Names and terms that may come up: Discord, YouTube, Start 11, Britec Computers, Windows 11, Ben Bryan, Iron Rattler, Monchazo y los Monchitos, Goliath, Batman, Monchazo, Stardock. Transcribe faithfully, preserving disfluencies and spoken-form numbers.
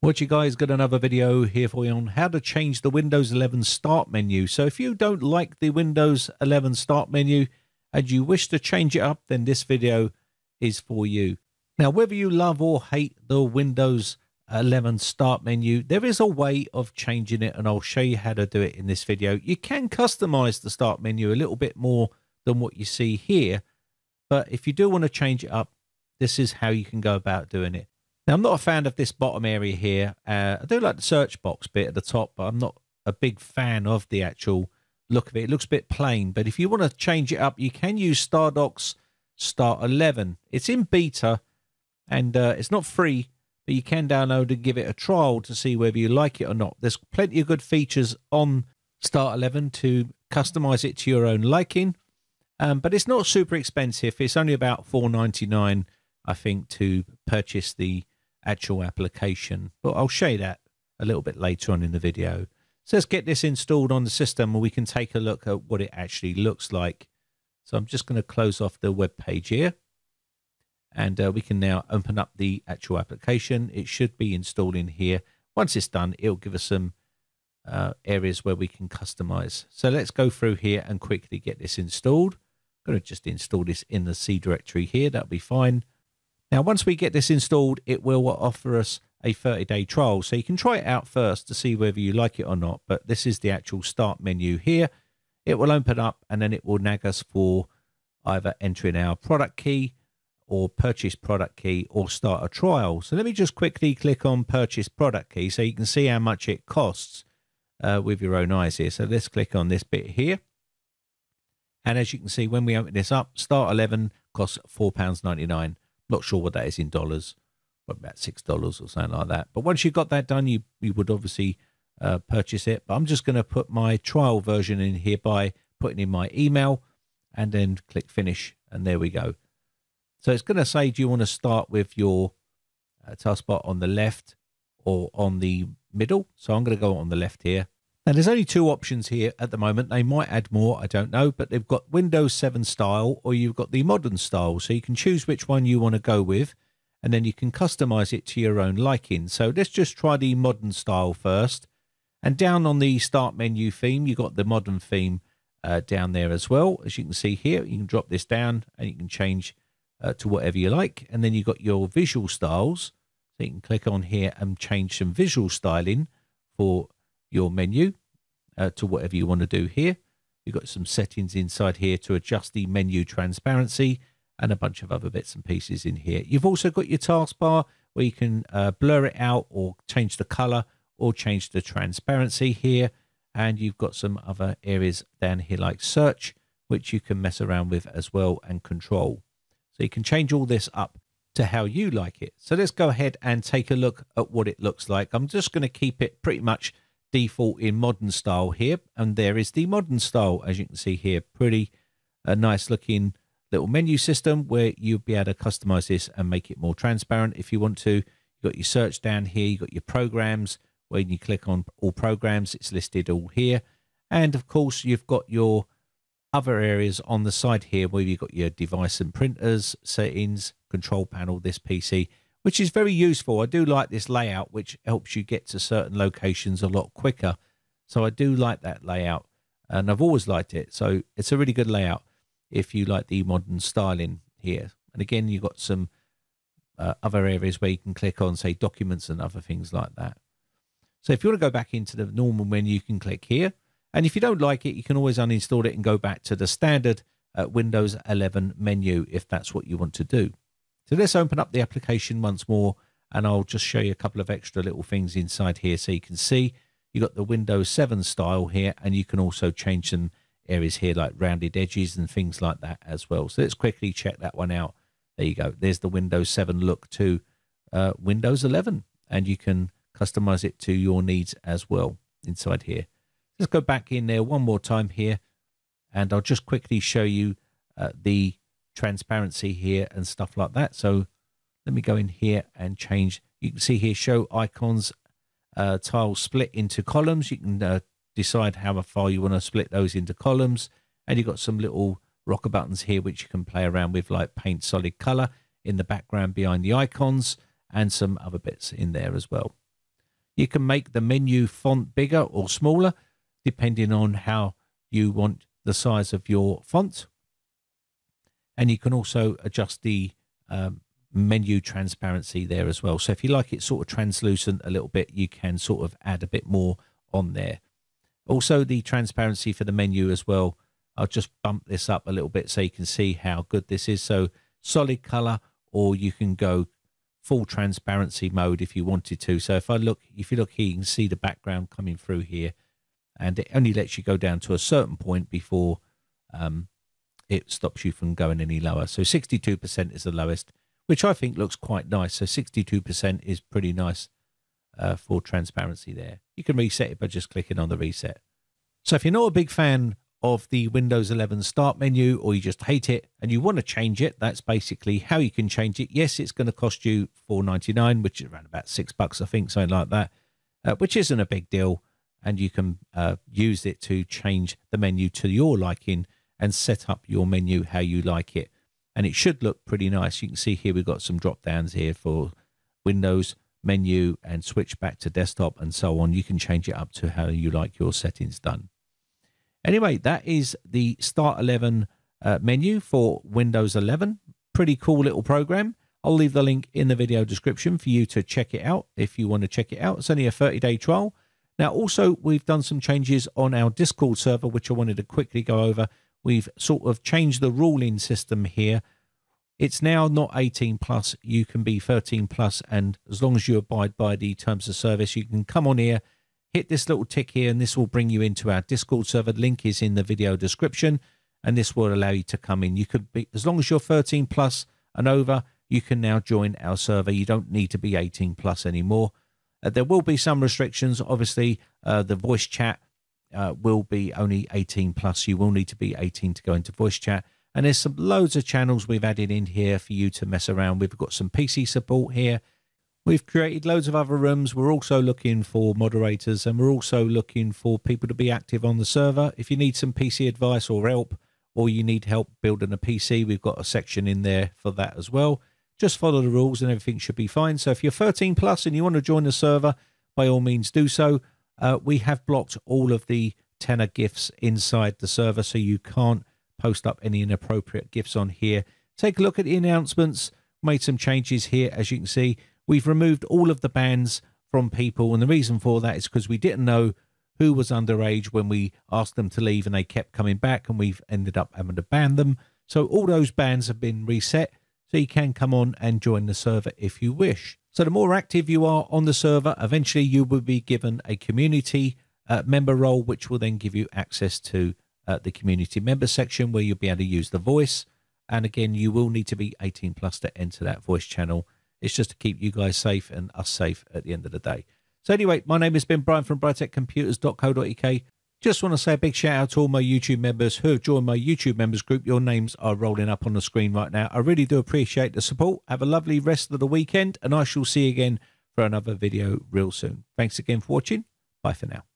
What you guys, got another video here for you on how to change the Windows eleven start menu. So if you don't like the Windows eleven start menu and you wish to change it up, then this video is for you. Now, whether you love or hate the Windows eleven start menu, there is a way of changing it, and I'll show you how to do it in this video. You can customize the start menu a little bit more than what you see here, but if you do want to change it up, this is how you can go about doing it. Now, I'm not a fan of this bottom area here. Uh, I do like the search box bit at the top, but I'm not a big fan of the actual look of it. It looks a bit plain, but if you want to change it up, you can use Stardock's Start eleven. It's in beta, and uh, it's not free, but you can download and give it a trial to see whether you like it or not. There's plenty of good features on Start eleven to customize it to your own liking, um, but it's not super expensive. It's only about four ninety-nine, I think, to purchase the actual application, but I'll show you that a little bit later on in the video. So let's get this installed on the system and we can take a look at what it actually looks like. So I'm just going to close off the web page here, and uh, we can now open up the actual application. It should be installed in here. Once it's done, it'll give us some uh, areas where we can customize. So let's go through here and quickly get this installed. I'm going to just install this in the C directory here. That'll be fine. Now, once we get this installed, it will offer us a thirty day trial. So you can try it out first to see whether you like it or not. But this is the actual start menu here. It will open up and then it will nag us for either entering our product key or purchase product key or start a trial. So let me just quickly click on purchase product key so you can see how much it costs uh, with your own eyes here. So let's click on this bit here. And as you can see, when we open this up, Start eleven costs four pounds ninety-nine. Not sure what that is in dollars, but about six dollars or something like that. But once you've got that done, you you would obviously uh, purchase it. But I'm just going to put my trial version in here by putting in my email, and then click finish, and there we go. So it's going to say, do you want to start with your uh, taskbar on the left or on the middle? So I'm going to go on the left here. Now, there's only two options here at the moment. They might add more, I don't know, but they've got Windows seven style or you've got the modern style. So you can choose which one you want to go with, and then you can customize it to your own liking. So let's just try the modern style first. And down on the start menu theme, you've got the modern theme uh, down there as well. As you can see here, you can drop this down and you can change uh, to whatever you like. And then you've got your visual styles. So you can click on here and change some visual styling for your menu uh, to whatever you want to do here. You've got some settings inside here to adjust the menu transparency and a bunch of other bits and pieces in here. You've also got your taskbar where you can uh, blur it out or change the color or change the transparency here. And you've got some other areas down here like search, which you can mess around with as well, and control. So you can change all this up to how you like it. So let's go ahead and take a look at what it looks like. I'm just going to keep it pretty much default in modern style here, and there is the modern style, as you can see here. Pretty a nice looking little menu system where you'll be able to customize this and make it more transparent if you want to. You've got your search down here, you've got your programs. When you click on all programs, it's listed all here, and of course you've got your other areas on the side here where you've got your device and printers settings, control panel, this P C, which is very useful. I do like this layout, which helps you get to certain locations a lot quicker. So I do like that layout, and I've always liked it. So it's a really good layout if you like the modern styling here. And again, you've got some uh, other areas where you can click on, say, documents and other things like that. So if you want to go back into the normal menu, you can click here. And if you don't like it, you can always uninstall it and go back to the standard uh, Windows eleven menu if that's what you want to do. So let's open up the application once more, and I'll just show you a couple of extra little things inside here. So you can see you've got the Windows seven style here, and you can also change some areas here like rounded edges and things like that as well. So let's quickly check that one out. There you go. There's the Windows seven look to uh, Windows eleven, and you can customize it to your needs as well inside here. Let's go back in there one more time here, and I'll just quickly show you uh, the transparency here and stuff like that. So let me go in here and change. You can see here, show icons, uh, tiles split into columns. You can uh, decide how far you want to split those into columns. And you've got some little rocker buttons here, which you can play around with, like paint solid color in the background behind the icons and some other bits in there as well. You can make the menu font bigger or smaller, depending on how you want the size of your font. And you can also adjust the um, menu transparency there as well. So if you like it sort of translucent a little bit, you can sort of add a bit more on there. Also the transparency for the menu as well. I'll just bump this up a little bit so you can see how good this is. So solid color, or you can go full transparency mode if you wanted to. So if I look, if you look here, you can see the background coming through here, and it only lets you go down to a certain point before um, it stops you from going any lower. So sixty-two percent is the lowest, which I think looks quite nice. So sixty-two percent is pretty nice uh, for transparency there. You can reset it by just clicking on the reset. So if you're not a big fan of the Windows eleven start menu, or you just hate it and you want to change it, that's basically how you can change it. Yes, it's going to cost you four ninety-nine, which is around about six bucks, I think, something like that, uh, which isn't a big deal. And you can uh, use it to change the menu to your liking and set up your menu how you like it. And it should look pretty nice. You can see here we've got some drop downs here for Windows, menu, and switch back to desktop and so on. You can change it up to how you like your settings done. Anyway, that is the Start eleven uh, menu for Windows eleven. Pretty cool little program. I'll leave the link in the video description for you to check it out if you want to check it out. It's only a thirty day trial. Now, also, we've done some changes on our Discord server, which I wanted to quickly go over. We've sort of changed the ruling system here. It's now not eighteen plus. You can be thirteen plus, and as long as you abide by the terms of service, you can come on here, hit this little tick here, and this will bring you into our Discord server. Link is in the video description, and this will allow you to come in. You could be, as long as you're thirteen plus and over, you can now join our server. You don't need to be eighteen plus anymore. Uh, there will be some restrictions. Obviously, uh, the voice chat uh, will be only eighteen plus. You will need to be eighteen to go into voice chat. And there's some loads of channels we've added in here for you to mess around with. We've got some P C support here. We've created loads of other rooms. We're also looking for moderators, and we're also looking for people to be active on the server. If you need some P C advice or help, or you need help building a P C, we've got a section in there for that as well. Just follow the rules and everything should be fine. So if you're thirteen plus and you want to join the server, by all means do so. Uh, we have blocked all of the tenor gifts inside the server, so you can't post up any inappropriate gifts on here. Take a look at the announcements. Made some changes here, as you can see. We've removed all of the bans from people, and the reason for that is because we didn't know who was underage when we asked them to leave, and they kept coming back, and we've ended up having to ban them. So all those bans have been reset, so you can come on and join the server if you wish. So the more active you are on the server, eventually you will be given a community uh, member role, which will then give you access to uh, the community member section, where you'll be able to use the voice. And again, you will need to be eighteen plus to enter that voice channel. It's just to keep you guys safe and us safe at the end of the day. So anyway, my name is Ben Bryan from Britec Computers dot co dot U K. Just want to say a big shout out to all my YouTube members who have joined my YouTube members group. Your names are rolling up on the screen right now. I really do appreciate the support. Have a lovely rest of the weekend, and I shall see you again for another video real soon. Thanks again for watching. Bye for now.